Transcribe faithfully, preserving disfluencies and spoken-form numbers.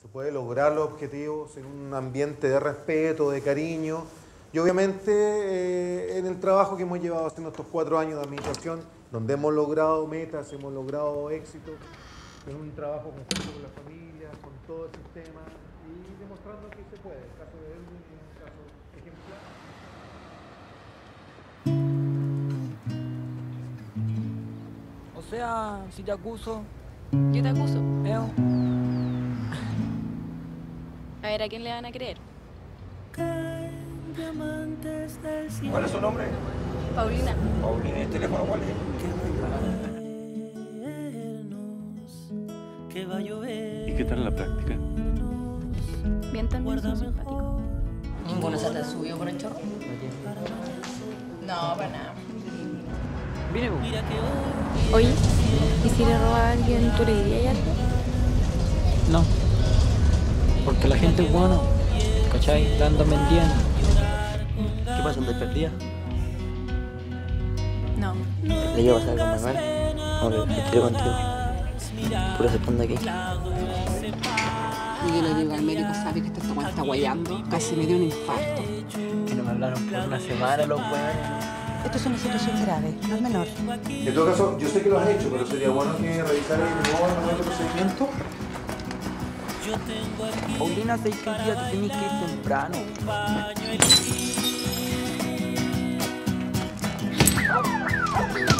Se puede lograr los objetivos en un ambiente de respeto, de cariño. Y obviamente eh, en el trabajo que hemos llevado haciendo estos cuatro años de administración, donde hemos logrado metas, hemos logrado éxitos, en un trabajo conjunto con las familias, con todo el sistema y demostrando que se puede. El caso de Edwin es un caso ejemplar. O sea, si te acuso... Yo te acuso. ¿Eo? A ver, ¿a quién le van a creer? ¿Cuál es su nombre? Paulina. Paulina, ¿el teléfono cuál es? ¿Y qué tal la práctica? Bien, también soy simpático. ¿Ninguno se te subió por el chorro? No, para nada. Mire, oye, ¿y si le roba a alguien, tú le dirías algo? No, porque la gente es buena, ¿cachai? La andan vendiendo. ¿Qué pasa? ¿Andas perdida? No. ¿Le llevas algo a Manuel? No, le quiero contigo. Puro se pone aquí. Y yo le digo al médico, sabe que este tomón está guayando. Casi me dio un infarto. Que no me hablaron por una semana los huevos. Esto es una situación grave, no es menor. En todo caso, yo sé que lo has hecho, pero sería bueno que revisaras de nuevo el nuevo procedimiento. Paulina, sé que el día tenés que ir temprano.